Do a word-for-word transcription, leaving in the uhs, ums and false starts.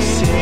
see.